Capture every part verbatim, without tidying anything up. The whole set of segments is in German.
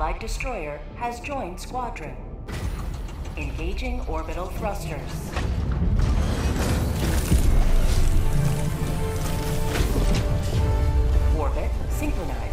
Allied destroyer has joined squadron. Engaging orbital thrusters. Orbit synchronized.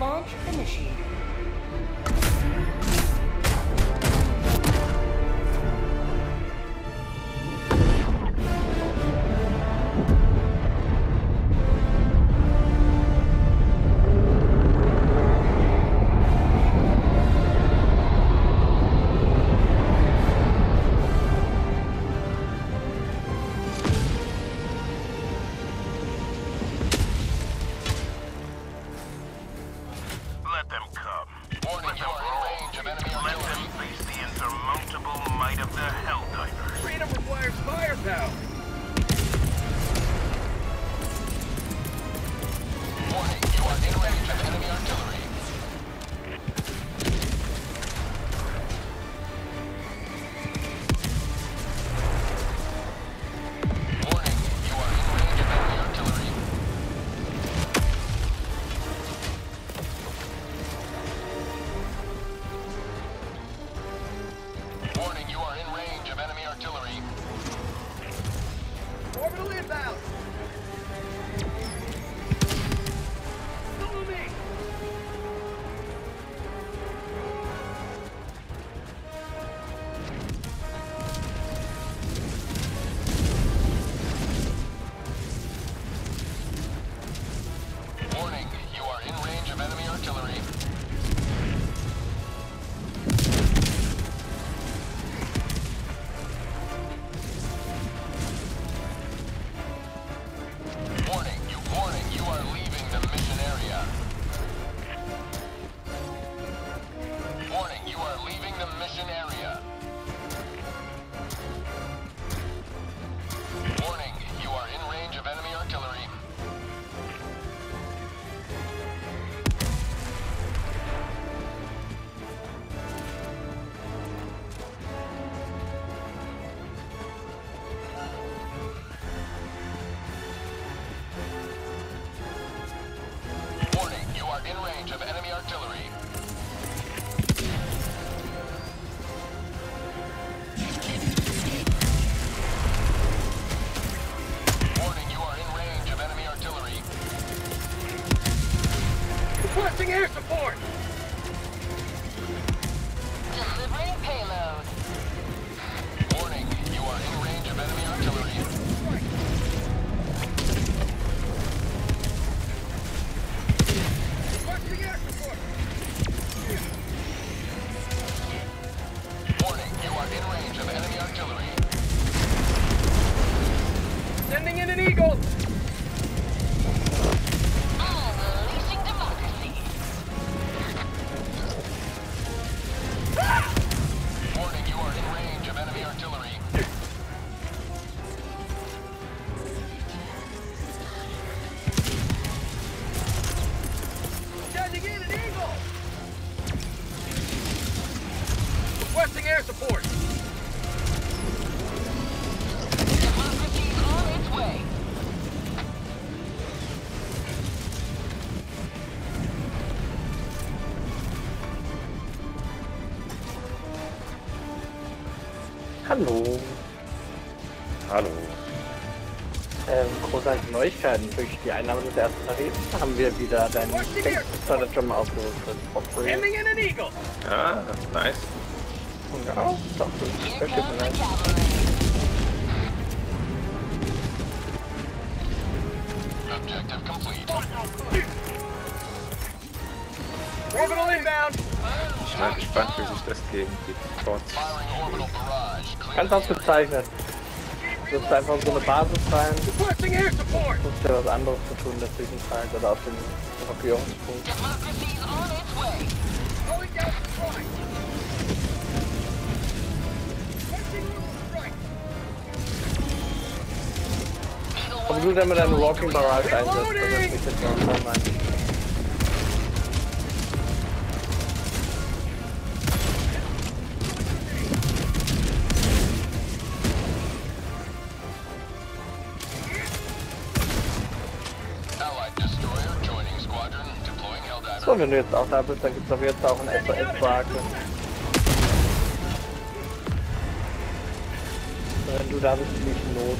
Launch initiated. Hallo. Hallo. Ähm, großartige Neuigkeiten. Durch die Einnahme des ersten Tarifs haben wir wieder deinen Tank-Starter schon mal ausgerüstet. Ah, nice. Und auch, doch, das ist Objective complete. Orbital inbound. Ich bin gespannt, wie sich das gegen die Bots spielt. Ganz ausgezeichnet. Du musst einfach so eine Basis rein. Du musst ja was anderes zu tun in der Zwischenzeit oder auf dem Evakuierungspunkt. Aber du dann mit deinem Walking Barrage einsetzt, das ist nicht das Normal. So, wenn du jetzt auch da bist, dann gibt es doch jetzt auch einen S O S-Wagen. Wenn du da bist, fliegst du los.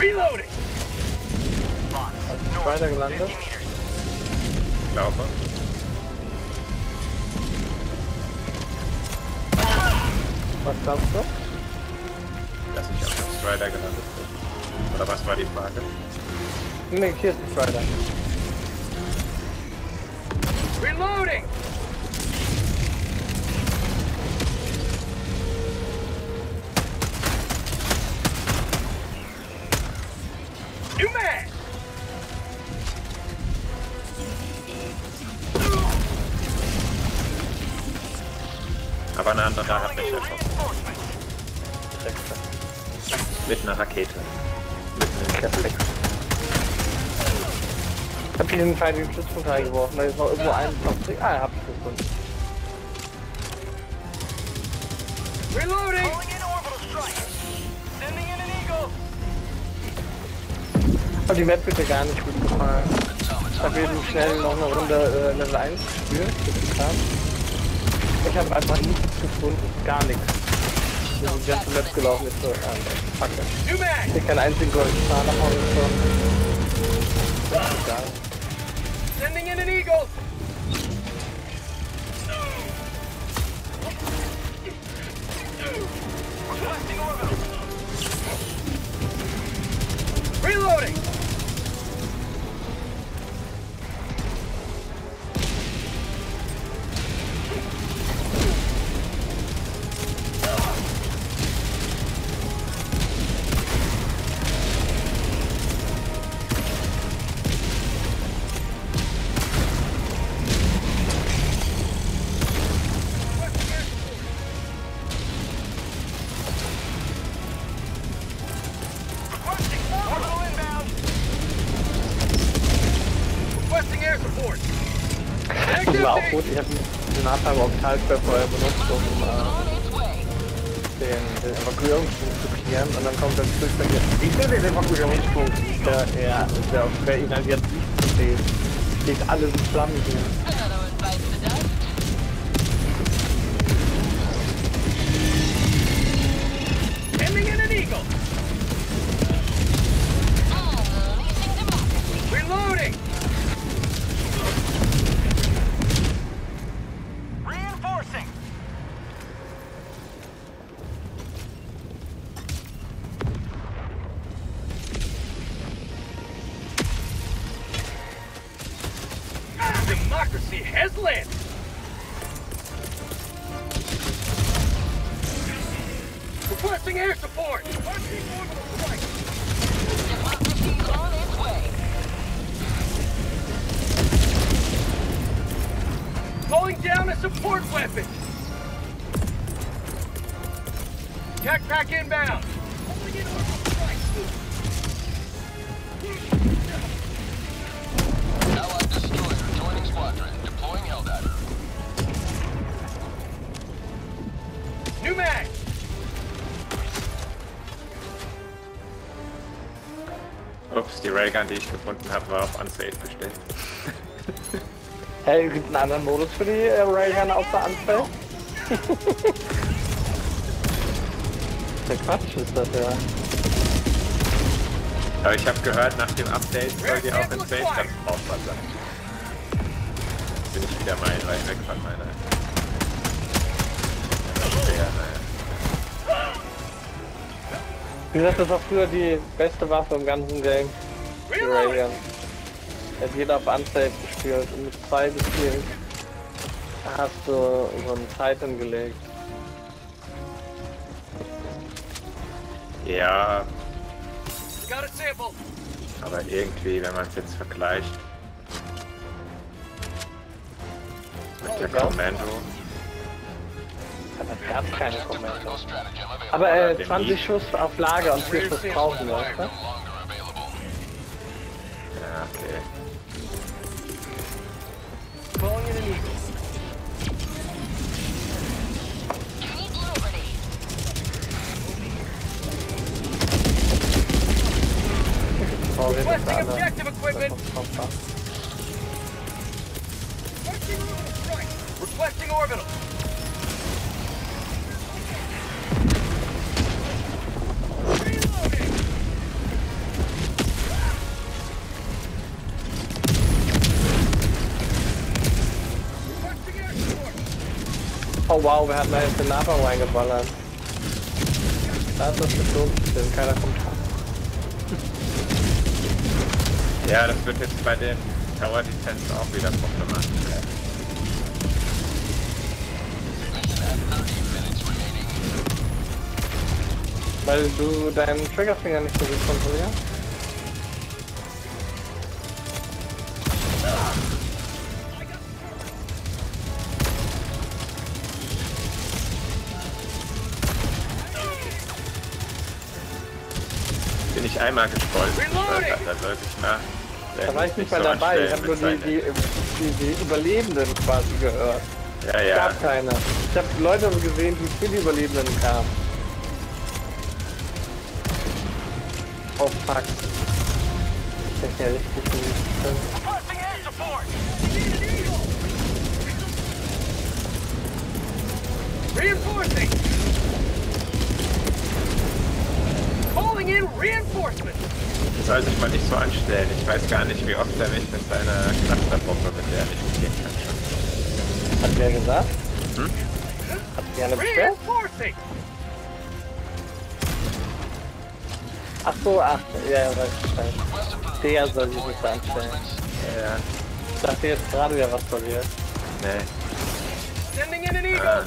Reloading! Hast du weiter gelandet? Ich glaube. Was glaubst du? Dass ich auf dem Strider gelandet bin. Oder was war die Frage? Nee, hier ist ein Strider. Reloading! New man! Aber eine andere hat mich erschossen. Mit einer Rakete. Mit einem Kessel. Ich hab hier den Pfeil in den Schützpunkt reingeworfen, da ist noch irgendwo ein Plastik. Ah, ich hab's gefunden. Reloading! Aber die Map wird mir gar nicht gut gefallen. Ich habe eben schnell noch eine Runde äh, Level eins gespielt. Ich habe einfach nichts gefunden, gar nichts. Wir sind jetzt zum Map gelaufen, jetzt so. Fuck it. Ich krieg keinen einzigen goldenen Star nach Hause gekommen. Egal. Sending in an Eagle! Requesting orbital! Reloading! Das war auch gut, ich habe den Napalm Orbitalsperr vorher benutzt, um uh, den, den Evakuierungspunkt zu klären, und dann kommt dann zurück und jetzt, ich will den Evakuierungspunkt, der, der, der auf der inhaliert nicht steht, steht alles in Flammen hier. Democracy has landed! Requesting air support! Democracy on its way! Pulling down a support weapon! Attack pack inbound! New mag! Ups, die Railgun, die ich gefunden habe, war auf Unsafe gestellt. Hey, gibt es einen anderen Modus für die Railgun außer Unsafe? der Quatsch ist das ja. Aber ich habe gehört, nach dem Update soll die auch in Space ganz brauchbar sein. Bin ich wieder mal weit weg von meiner. Ja, naja. Wie gesagt, das war früher die beste Waffe im ganzen Game. Die Rail Gun. Hat jeder auf Unsafe gespielt und mit zwei bis vier hast du so einen Titan gelegt. Ja. Aber irgendwie, wenn man es jetzt vergleicht mit der Kommando. Aber es gab keine Kommando. Aber äh, zwanzig Schuss auf Lager und vier Schuss brauchen, weißt du? Ja, okay. Oh, wir sind alle. Requesting Orbital. Oh wow, wir haben da jetzt den Napalm reingeballert. Da ist das gezogen, denn keiner kommt an. Ja, das wird jetzt bei den Tower-Defense auch wieder problematisch. Weil du deinen Triggerfinger nicht so gut kontrollierst? Bin ich einmal gespolzen, da sollte ich mal... Da war ich nicht mal dabei, ich habe nur die, die, die, die Überlebenden quasi gehört. Ja, ja. Es gab keine. Ich habe Leute gesehen, die für die Überlebenden kamen. Oh fuck. Das ist ja richtig gut. Reinforcing! Calling in reinforcement! Soll sich mal nicht so anstellen. Ich weiß gar nicht, wie oft er mich mit seiner Clusterpumpe, mit der er mich umgehen kann. Hat wer gesagt? Hm? Hat sie eine bestellt? Ach so, ach, ja, ja, weiß Bescheid. Der soll sich nicht so anstellen. Ja, ja. Ich dachte jetzt gerade wieder was passiert. Nee. Ah.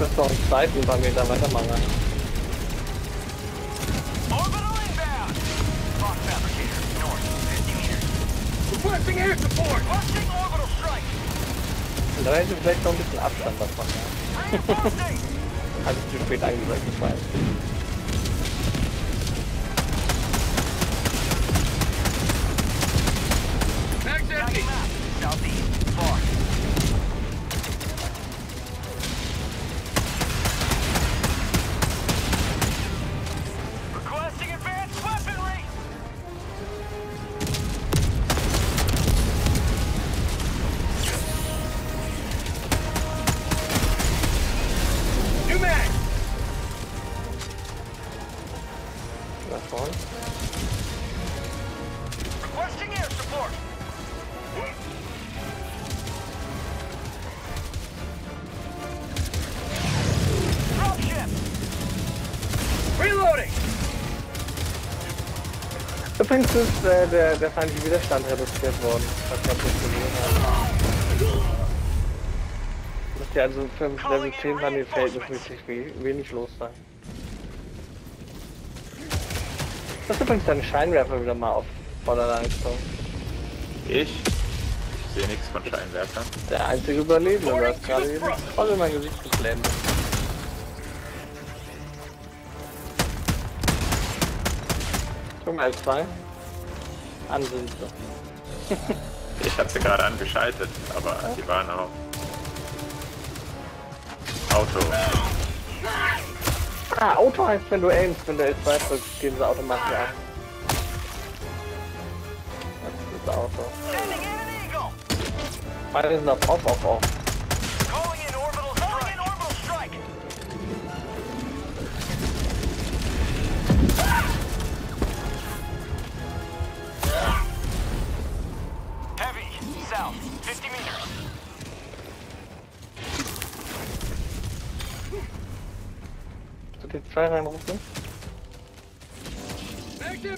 Das ist doch ein Seitenbarometer, weitermachen. Orbital inbound! Rock fabricator, north, fifty meters. Requesting air support! Requesting orbital strike! Da hätte ich vielleicht noch ein bisschen Abstand davon. Hat es zu spät eingesetzt, ich weiß. Übrigens ist äh, der, der feindliche Widerstand reduziert worden. Das müsst Okay, also für Level zehn kann mir verhältnismäßig wenig los sein. Du hast übrigens deinen Scheinwerfer wieder mal auf Vorderleistung. Ich? Ich sehe nichts von Scheinwerfern. Der einzige Überlebende, du hast gerade eben voll in mein Gesicht geblendet. Zum L zwei. An sind sie. Ich hab sie gerade angeschaltet, aber ja, die waren auch. Auto. Ah, Auto heißt, wenn du aimst, wenn der L zwei drückst, gehen sie automatisch ab. Das ist das Auto. Beide sind auf, auf, auf, auf. T zwei reinrufen. Okay.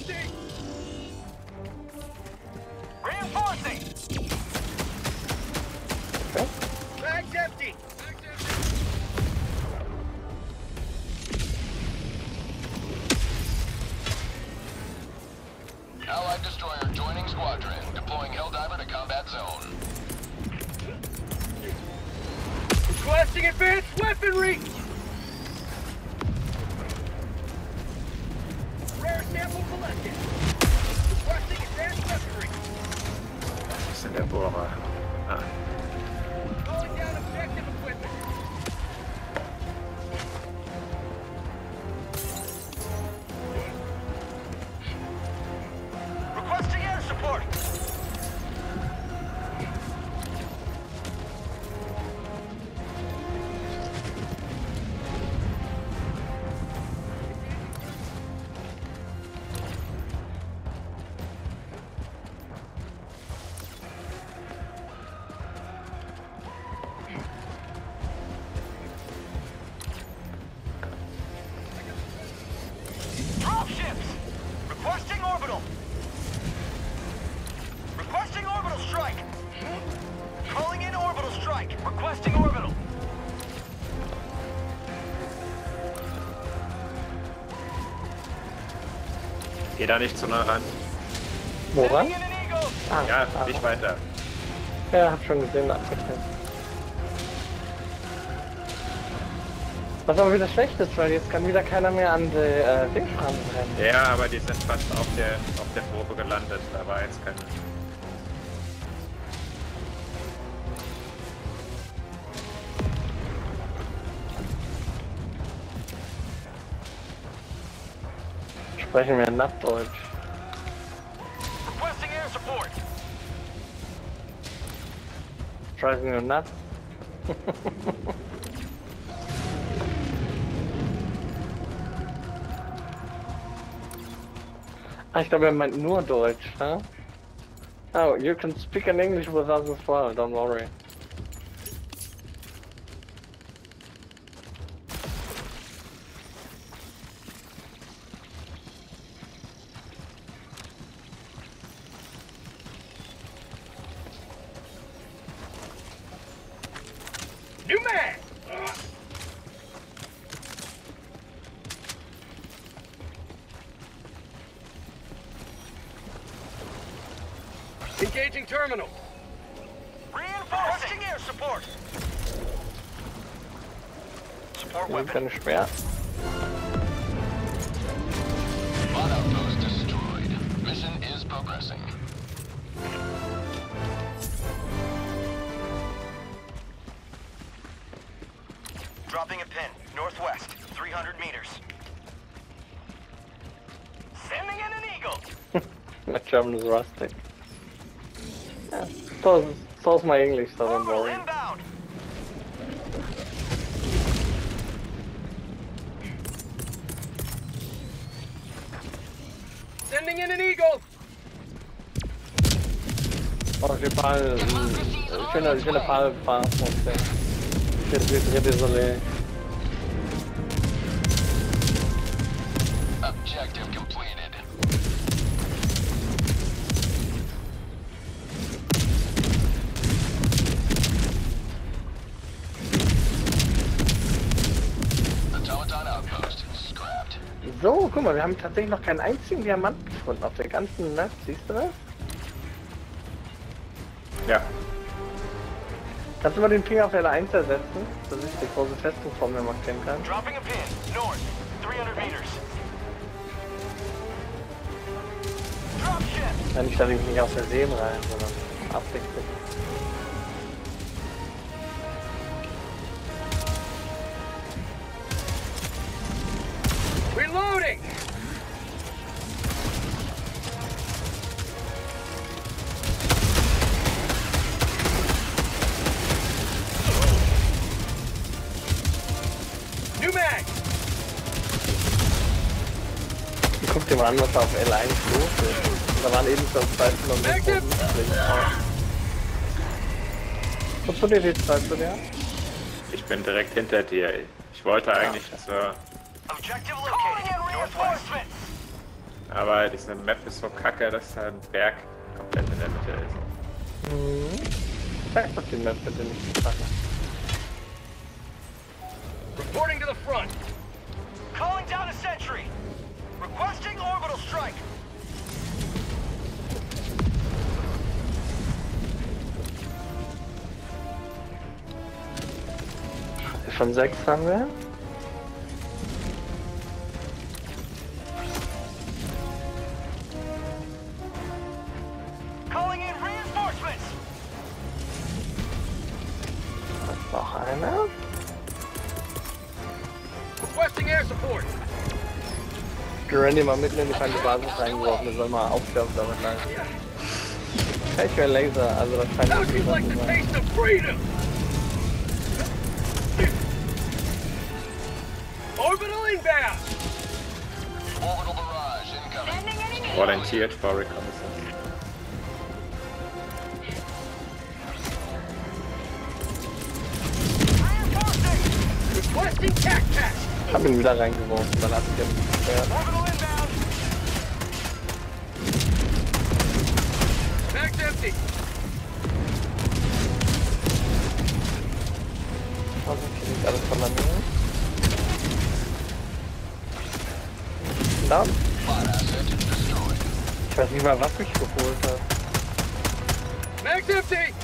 Allied destroyer joining squadron, deploying Helldiver to combat zone. Requesting advanced weaponry. Was ist denn der Bohrer? Ah. Geh da nicht zu nah ran. Woran? Ah, ja, ah, nicht weiter. Ja, hab schon gesehen, abgetrennt. Was aber wieder schlecht ist, weil jetzt kann wieder keiner mehr an die äh, Dingsrahmen rennen. Ja, aber die sind fast auf der auf der Probe gelandet, da war jetzt kein... Sprechen wir nackt Deutsch. Requesting air support. Scheißen wir nackt. Ah, ich glaube, er meint nur Deutsch, huh? Oh, you can speak in English with us as well, don't worry. Engaging terminal. Reinforcing air support. Support weapon. Sperr. Mod outpost destroyed. Mission is progressing. Dropping a pin. Northwest. three hundred meters. Sending in an eagle. My German is rustic. Yeah, so is, so is my English, so I'm worried. Sending in an eagle! Oh, j'ai pas... Euh, je ne, je ne parle pas français. Je suis très désolé. Objective completed. So, guck mal, wir haben tatsächlich noch keinen einzigen Diamanten gefunden auf der ganzen Nacht. Siehst du das? Ja. Kannst du mal den Finger auf L eins ersetzen, dass ich die große Festung vor mir mal kennen kann? Dropping a pin, north, three hundred meters. Ja, nicht, dass ich mich nicht aus der See rein, sondern abwechseln. Reloading! New mag! Guck dir mal an, was da auf L eins los ist. Da waren eben schon zwei Kilometer. Kommst du dir die Zeit zu dir? Ich bin direkt hinter dir, ey. Ich wollte eigentlich ja. zur... Aber diese Map ist so kacke, dass da ein Berg komplett in der Mitte ist. Mhm. Sag doch die Map bitte nicht zu kacke. Reporting to the front. Calling down a sentry. Requesting orbital strike. Von sechs haben wir. Calling in reinforcements. Noch einer. Requesting air support. Randy mal mitten in die feinde Basis reingeworfen, der soll mal aufwerfen damit lang. Ich höre Laser, also das scheint nicht zu sein. Orbital inbound! Orbital barrage incoming. Volunteered for reconnaissance. Requesting tac tac! Hab ihn wieder reingeworfen, dann hat er ihn. Orbital inbound! Mag's empty! Was ist hier alles von der Nähe? Down. Ich weiß nicht mal, was mich geholt hat. Max empty! Ich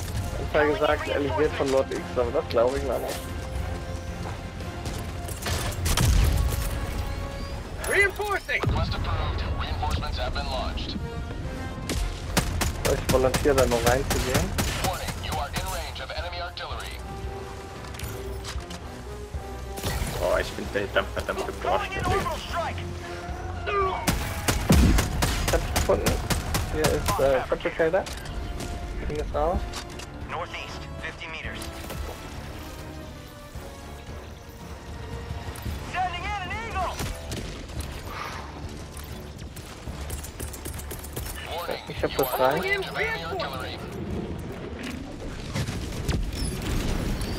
habe gesagt, er wird von Lord X, aber das glaube ich mal nicht. Reinforcing! Ich volontiere da noch reinzugehen. Oh, ich bin verdammt, verdammt gebrochen. Ich hab's gefunden. Hier ist äh, Fabricator. Ich bring das raus. Northeast, fifty meters. Sending in an Eagle! Ich hab das rein.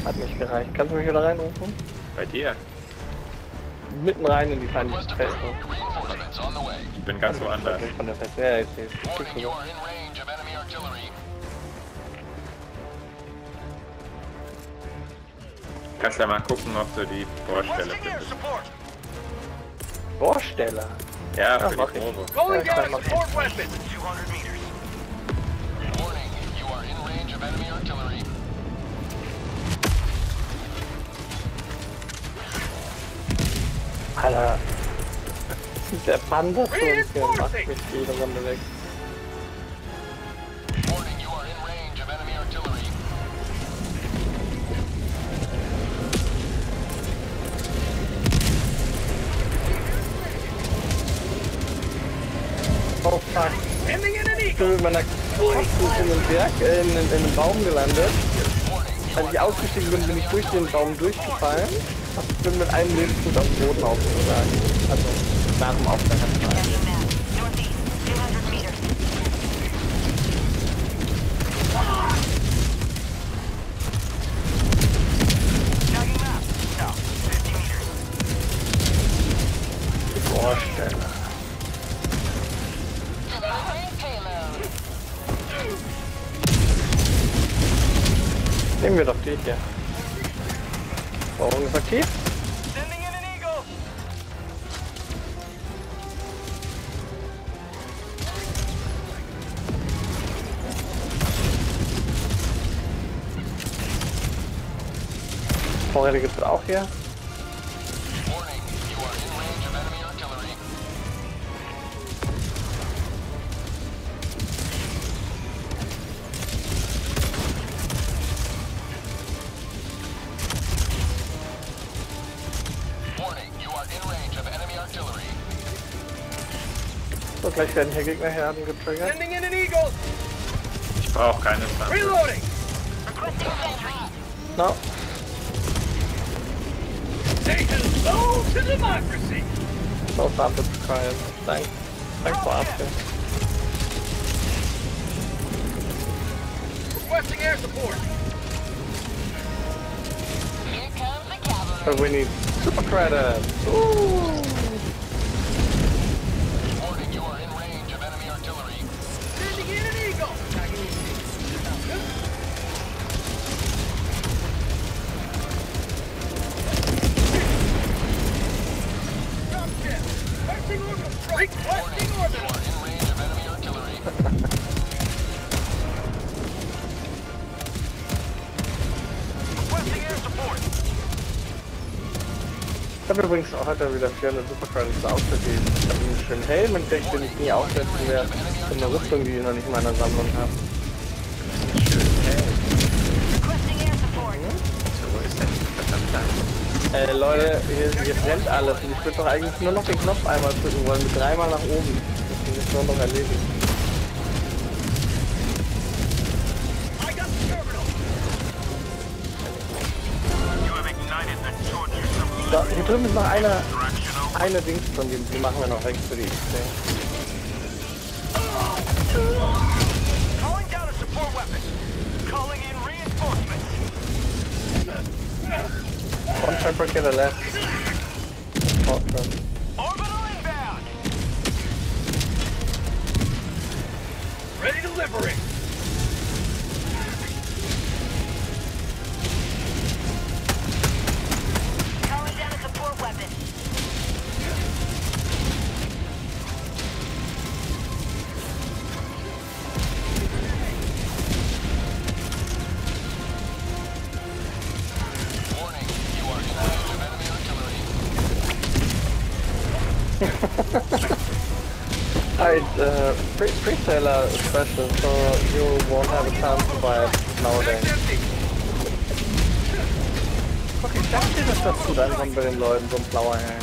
Hat nicht gereicht. Kannst du mich wieder reinrufen? Bei dir. Mitten rein in die feinde Festung. Ich bin ganz woanders. Von der Festung. Ja, jetzt ist es. Kannst ja mal gucken, ob du die Bohrstelle findest. Bohrstelle? Ja, für Ach, die Probe. Going down to support weapon! two hundred meters. Warning, you are in range of enemy artillery. Alter, der Panda macht mich jede Runde weg. Oh fuck. Ich bin mit meiner Kopfhut in den Berg, äh, in, in, in den Baum gelandet. Als ich ausgestiegen bin, bin ich durch den Baum durchgefallen. Ich bin mit einem Lebenspunkt auf dem Boden aufgeschlagen. Also, nach dem Auftrag hat es mal. Vorstelle. Nehmen wir doch die hier. Warum ist aktiv? Sending in an Eagle! Feuer gibt es auch hier. So, gleich werden hier Gegnerherden getriggert. Ich brauche keine Pflanze. No. So, Pflanze zu keilen. Danke. Danke für Abwehr. So, we need super credits. Ooh. Ich habe übrigens auch heute wieder vierhundert Supercredits aufgegeben. Ich habe einen schönen Helm entdeckt, den ich nie aufsetzen werde. Und eine Rüstung, die ich noch nicht in meiner Sammlung habe. Äh, Leute, hier, hier brennt alles. Und ich würde doch eigentlich nur noch den Knopf einmal drücken wollen, mit dreimal nach oben. Das ist nur noch erledigt. So, hier drüben ist noch eine, eine Dings von dem, die machen wir noch weg für die X-Day. One trapper get a left. Orbital inbound! Ready to liberate! Alright, uh, pre pre-seller is special, so you won't have a chance to buy it nowadays. Okay, ich dachte, dass das gut ankommt bei den Leuten, so ein blauer Helm.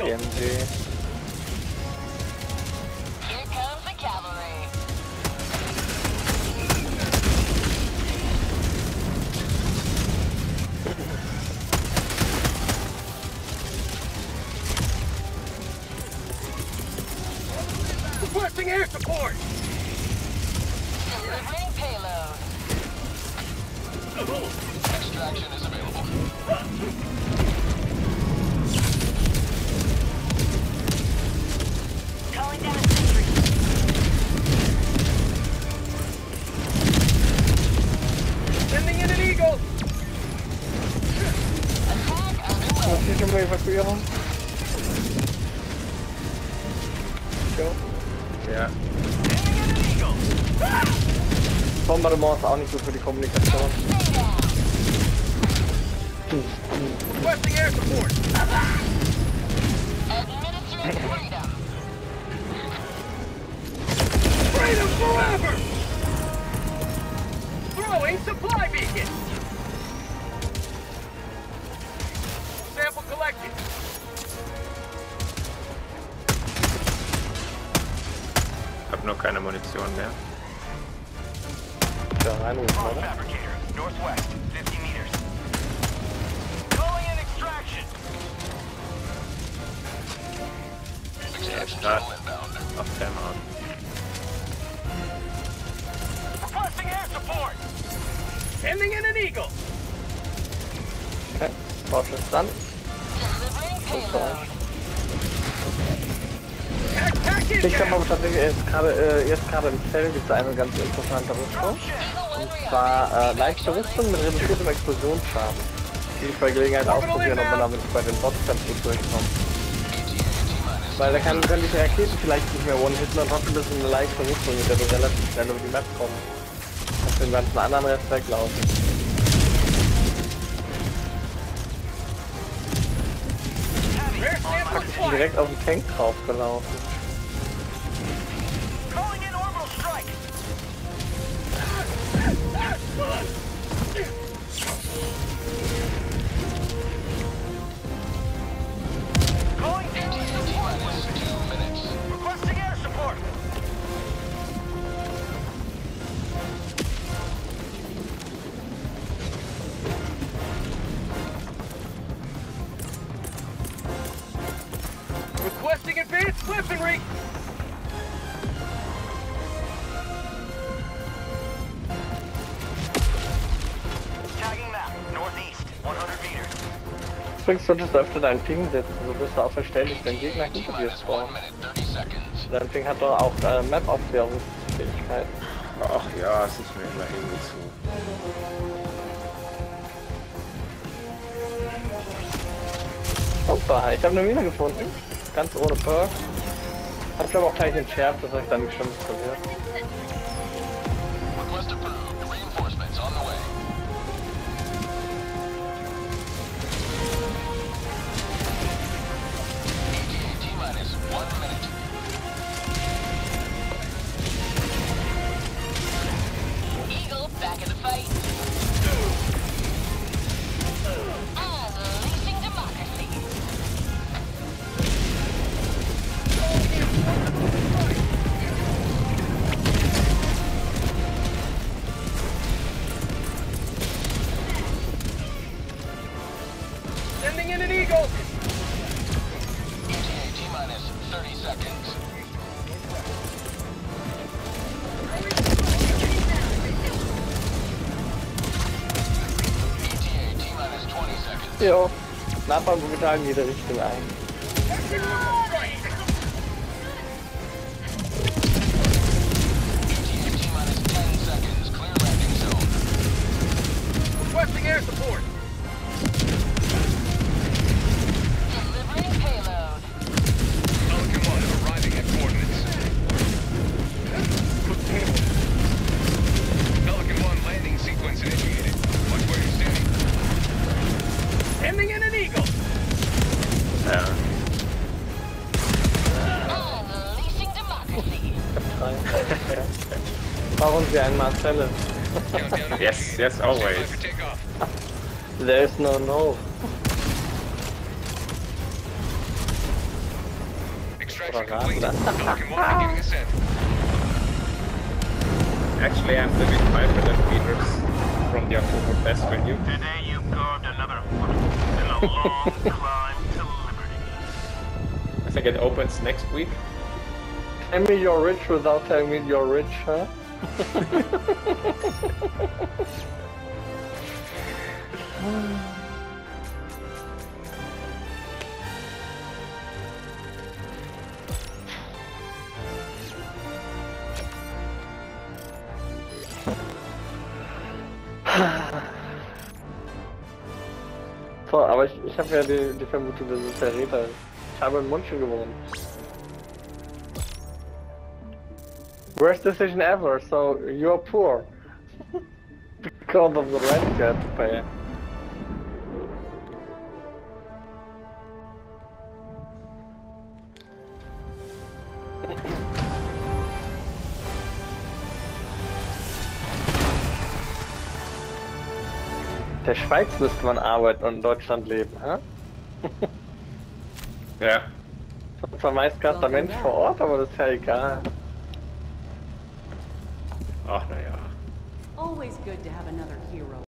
E M G. Requesting air support! Delivering payload. Extraction is available. Calling down a sentry. Sending in an eagle! Attack underway. You can wave us for your home. Go. Ja. Bombardement ist auch nicht so für die Kommunikation. Ich hab noch keine Munition mehr. Da rein muss man, oder? Ja, Start. Auf der Mann. Okay, Porsche ist dran. Ich glaube aber tatsächlich erst gerade, äh, erst gerade im Zell gibt es eine ganz interessante Rüstung. Und zwar äh, leichte Rüstung mit reduziertem Explosionsschaden. Die ich bei Gelegenheit ausprobieren, ob man damit bei den Bots ganz gut durchkommt. Weil da kann, kann ich die Rakete vielleicht nicht mehr one-hitten und hoffen, dass sie eine leichte Vernichtung mit der relativ schnell über die Map kommen. Dass den ganzen anderen Rest weglaufen. Ich bin direkt auf den Tank draufgelaufen. Übrigens solltest du öfter deinen Ping setzen, so bist du auch verständlich, wenn Gegner hinter dir spawnen. Dein Ping hat doch auch äh, Map-Aufklärungsfähigkeit. Ach ja, es ist mir immer irgendwie zu. Opa, ich habe eine Mine gefunden. Ganz ohne Perk. Hab glaube auch gleich entschärft, das habe ich dann bestimmt probiert. Jo, Napalm brutal in jede Richtung ein. Requesting air support. Delivering payload. Pelican one arriving at coordinates. Pelican one landing sequence initiated. Watch where you're standing. Ending in an eagle! Ja. Warum sie ein Marcelle? Yes, yes, always. There's no no. Actually, I'm living five hundred meters from the October Fest venue. Today you carved another one in a long climb to liberty. I think it opens next week. Tell me you're rich without telling me you're rich, huh? So, aber ich, ich habe ja die, die Vermutung, dass es der Räder ist. Ich habe in München gewohnt. Worst decision ever, so you're poor. Because of the rent you have to pay. In der Schweiz müsste man arbeiten und in Deutschland leben, hä? Ja. Das ist zwar meist gerade der Mensch vor Ort, aber das ist ja egal. Ach, naja. Always good to have another hero.